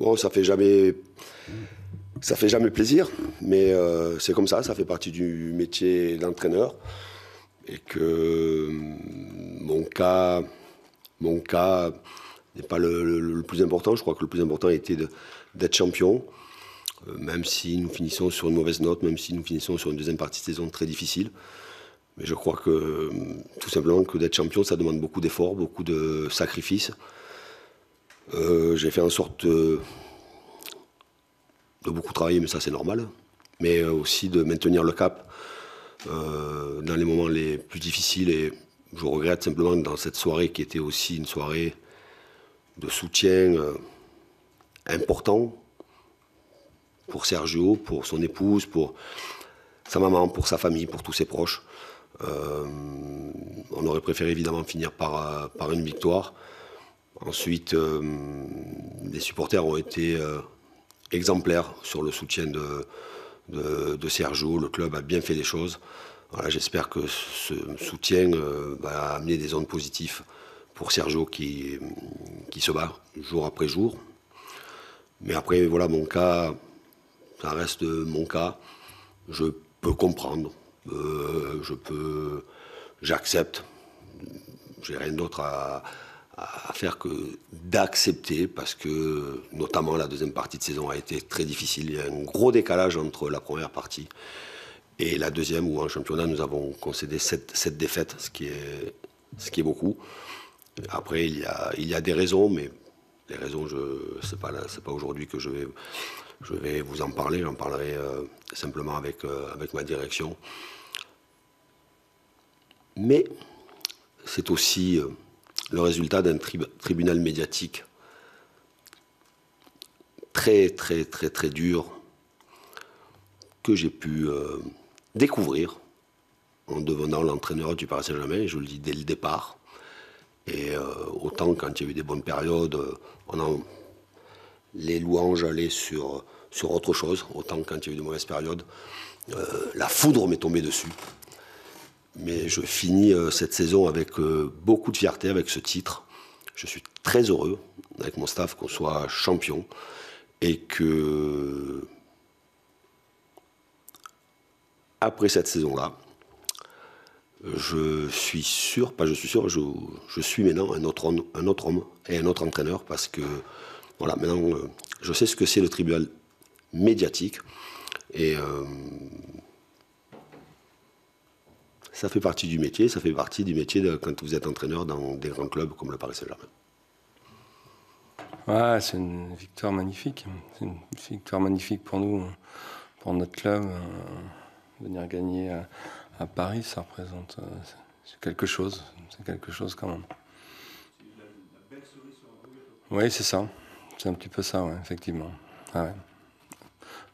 Bon, ça fait jamais plaisir, mais c'est comme ça. Ça fait partie du métier d'entraîneur. Et que mon cas n'est pas le plus important. Je crois que le plus important était d'être champion, même si nous finissons sur une mauvaise note, même si nous finissons sur une deuxième partie de saison très difficile. Mais je crois que tout simplement que d'être champion, ça demande beaucoup d'efforts, beaucoup de sacrifices. J'ai fait en sorte de beaucoup travailler, mais ça c'est normal. Mais aussi de maintenir le cap dans les moments les plus difficiles. Et je regrette simplement dans cette soirée qui était aussi une soirée de soutien important pour Sergio, pour son épouse, pour sa maman, pour sa famille, pour tous ses proches. On aurait préféré évidemment finir par une victoire. Ensuite, les supporters ont été exemplaires sur le soutien de Sergio. Le club a bien fait les choses. Voilà, j'espère que ce soutien va amener des ondes positives pour Sergio qui se bat jour après jour. Mais après, voilà, mon cas, ça reste mon cas. Je peux comprendre, j'accepte. J'ai rien d'autre à faire que d'accepter, parce que notamment la deuxième partie de saison a été très difficile. Il y a un gros décalage entre la première partie et la deuxième, où en championnat nous avons concédé 7 défaites, ce qui est beaucoup. Après, il y a des raisons, mais les raisons, c'est pas aujourd'hui que je vais vous en parler. J'en parlerai simplement avec ma direction. Mais c'est aussi le résultat d'un tribunal médiatique très, très, très, très dur que j'ai pu découvrir en devenant l'entraîneur du Paris Saint-Germain. Je le dis dès le départ. Et autant quand il y a eu des bonnes périodes, les louanges allaient sur autre chose, autant quand il y a eu de mauvaises périodes, la foudre m'est tombée dessus. Mais je finis cette saison avec beaucoup de fierté, avec ce titre. Je suis très heureux avec mon staff qu'on soit champion et que, après cette saison-là, je suis maintenant un autre homme et un autre entraîneur, parce que voilà, maintenant je sais ce que c'est le tribunal médiatique, et ça fait partie du métier, quand vous êtes entraîneur dans des grands clubs comme le Paris Saint-Germain. Ouais, c'est une victoire magnifique, pour nous, pour notre club, venir gagner à Paris, ça représente c'est quelque chose quand même. Oui, c'est ça, c'est un petit peu ça, ouais, effectivement. Ah ouais.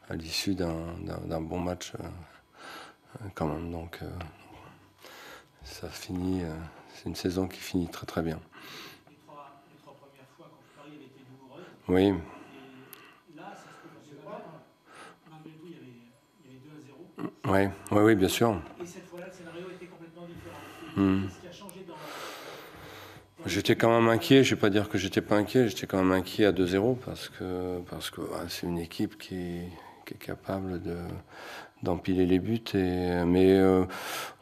À l'issue d'un bon match, quand même, donc ça finit, c'est une saison qui finit très très bien. Les trois premières fois quand Paris avait été douloureuse. Oui. Et là, ça se peut pas, malgré tout, il y avait 2-0. Oui, oui, bien sûr. Qu'est-ce qui a changé dans... J'étais quand même inquiet, je ne vais pas dire que j'étais pas inquiet, j'étais quand même inquiet à 2-0 parce que ouais, c'est une équipe qui est capable d'empiler les buts. Mais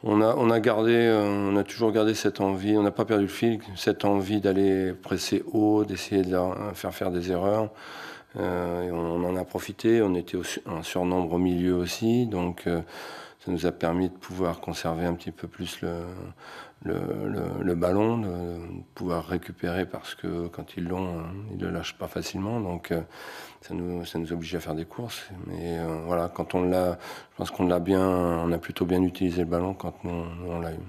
on a toujours gardé cette envie, on n'a pas perdu le fil, cette envie d'aller presser haut, d'essayer de faire des erreurs. Et on en a profité, on était en surnombre au milieu aussi, donc... ça nous a permis de pouvoir conserver un petit peu plus le ballon, de pouvoir récupérer, parce que quand ils l'ont, ils ne le lâchent pas facilement. Donc ça nous oblige à faire des courses. Mais voilà, quand on l'a, je pense qu'on l'a bien, on a plutôt bien utilisé le ballon quand nous on l'a eu.